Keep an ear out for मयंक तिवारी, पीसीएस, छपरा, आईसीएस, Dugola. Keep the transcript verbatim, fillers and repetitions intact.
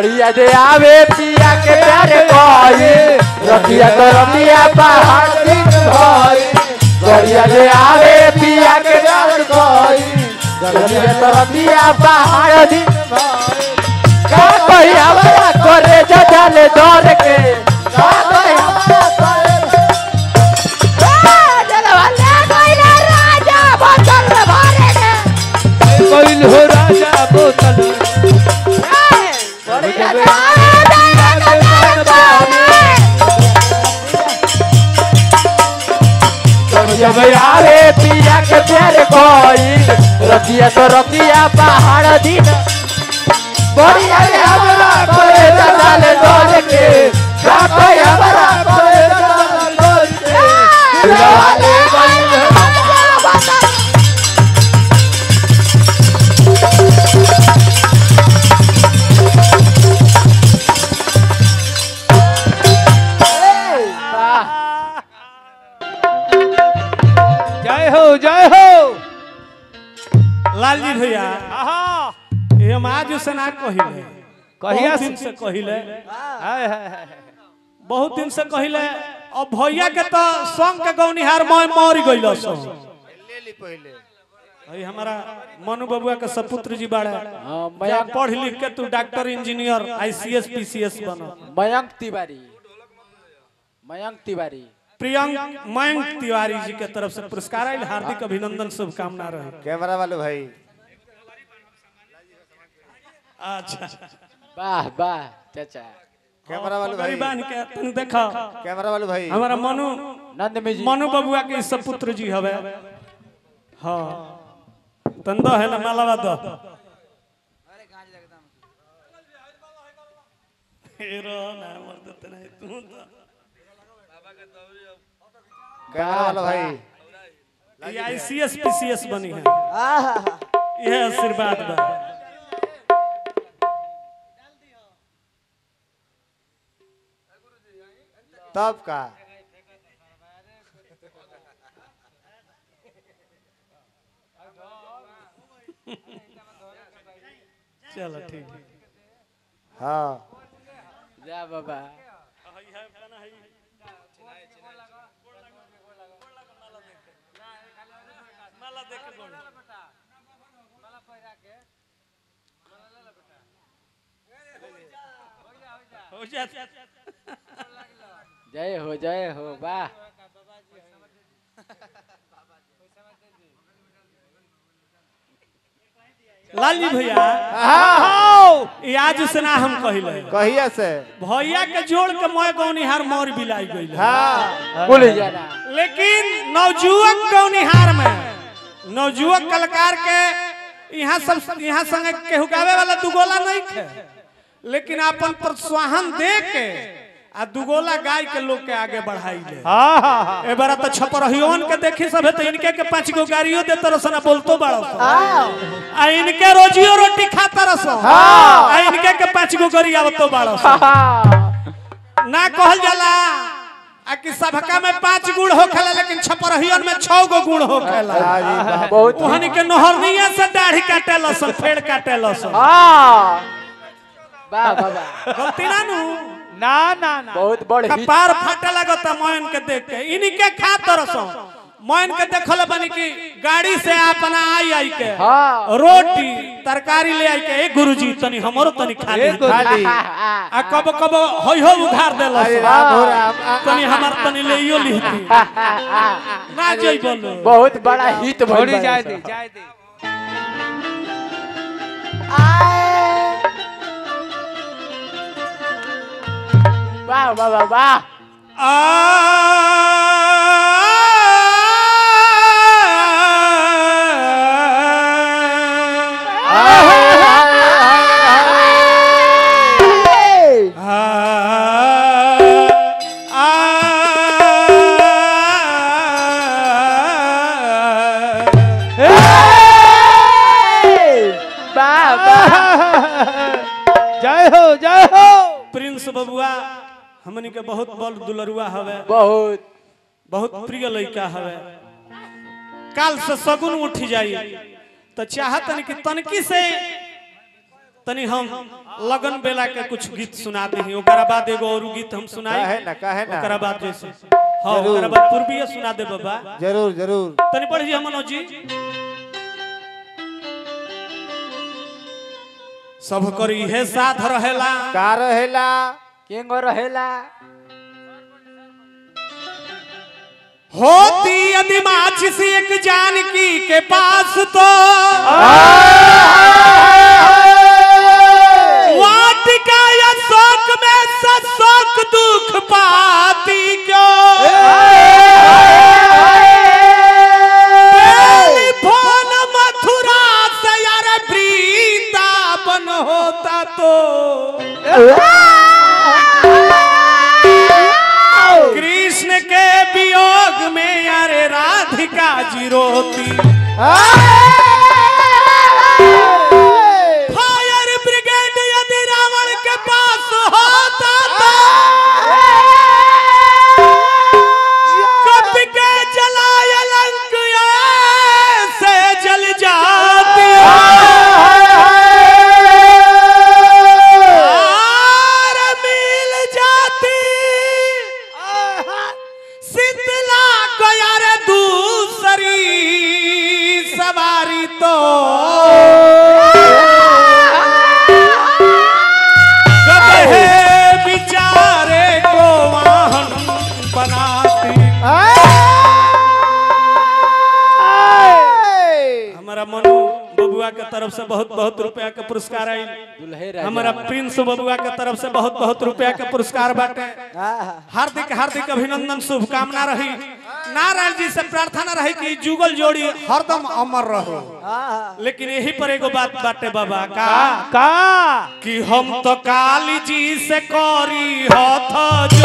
लड़िया जे आवे पिया के प्यार कोई रतिया करतिया पहाड़ दिन भई लड़िया जे आवे पिया के प्यार कोई रतिया करतिया पहाड़ दिन भई का कोई आवा करे जदले दौड़ के का कोई आवा करे आ जलवाला कोई ना राजा बोतल भरे के कोई हो राजा बोतल जब आवे पिया के प्यार कोई रतिया तो रतिया पहाड़ दिन बढ़िया रे हमरा कोई दलाल दौड़ के का कोई हमरा कोई दलाल दौड़ के दलाले बन जय हो लालजी भैया ये आज सना कहिले कहिया से कहिले हाय हाय बहुत दिन से कहिले अब भैया के तो संग के गौनिहार मय मर गइल सो ले ले पहले भाई हमारा मनु बबुआ के सपुत्र जी बाड़ा हां पढ़ लिख के तू डॉक्टर इंजीनियर आईसीएस पीसीएस बनो मयंक तिवारी मयंक तिवारी प्रियंक मयंक तिवारी जी के तरफ से पुरस्कार आयल हार्दिक अभिनंदन शुभकामना रहे कैमरा वाले भाई अच्छा वाह वाह चाचा कैमरा वाले भाई बान के तुम देखो कैमरा वाले भाई हमारा मनु नंदमे जी मनु बबुआ के सपुत्र जी हवे हां तंदो है ना मालावा दो अरे गाज एकदम हेरो ना मरत नहीं तू तो भाई आईसीएस पीसीएस बनी है यह आशीर्वाद बा तब का चलो ठीक हाँ जा बाबा जय हो जय हो वाह लालजी भैया आज से ना हम कहिले कहिया से भैया के जोड़ के मोय गौनिहार मोर बिलाई गइल हां बोल जाना लेकिन नवजुवक गौनिहार में नवजुवक कलाकार के यहां सब यहां संगे केहू गावे वाला दुगोला नहीं है लेकिन अपन प्रोत्साहन दे के आ दुगोला गाय के लोग के आगे बढ़ाई ले हां हां ए बार त छपरहियोन के देखि सभे त इनके के पांच गो गाड़ियों दे तरसना बोलतो बाड़ो हां आ इनके रोजियो रोटी खाता रसो हां आ इनके के पांच गो गरी आवतो बाड़ो हां ना कहल जाला आ कि सबका में पांच गुण होखेला लेकिन छपरहियोन में छह गो गुण होखेला बहुत ओहनी के नहरनिया से दाढ़ी काटेला स फेड़ काटेला स हां बा बाबा गलती ना नु ना ना ना बहुत बड़ कपार फाटे लगता मोहन के देख के इनके खातर सो मोहन के देखल बनी की गाड़ी से अपना आई आई के हां रोटी तरकारी ले आई के ए गुरुजी तनी हमरो तनी खाली खाली आ कब कब होई हो उधार देला तनी हमर तनी लेइयो लिहती ना जई बोलो बहुत बड़ा हित भइल जाय दे जाय दे आए वाह वाह वाह जय हो जय हो प्रिंस बबुआ हमनी के बहुत बल दुलरुआ हवे बहुत बहुत प्रिय लइका हवे काल से सगुन उठी जाई त चाहतन कि तनकी से त तनी हम लगन बेला के कुछ गीत सुनाते हैं, ओकरा बाद एगो और गीत हम सुनाए है ना, काहे ना, ओकरा बाद जैसे हां ओकरा बाद पूर्वीय सुना दे बाबा। जरूर जरूर तनी पढ़ जी हमनो जी। सब करी है साथ रहेला का रहेला केंग रहेला होती यदि माची से एक जानकी के पास तो वाटिका या शोक में शोक दुख पाती क्यों। फायर ब्रिगेड यदि रावण के पास होता तो कब के जलाए लंक से जल जाती। आर मिल जाती शीतला को यार दूसरी सवारी तो गधे बिचारे को वाहन बनाती। हमारा मनु बबुआ के तरफ से बहुत बहुत रुपया का पुरस्कार आई, हमारा प्रिंस बबुआ के तरफ से बहुत बहुत रुपया का पुरस्कार बाटे। हार्दिक हार्दिक अभिनंदन, शुभकामना रही। नारायण जी से प्रार्थना रही कि जुगल जोड़ी हरदम अमर रहो। लेकिन यही पर एगो बात बाटे बाबा का का कि हम तो काली जी से करी हथ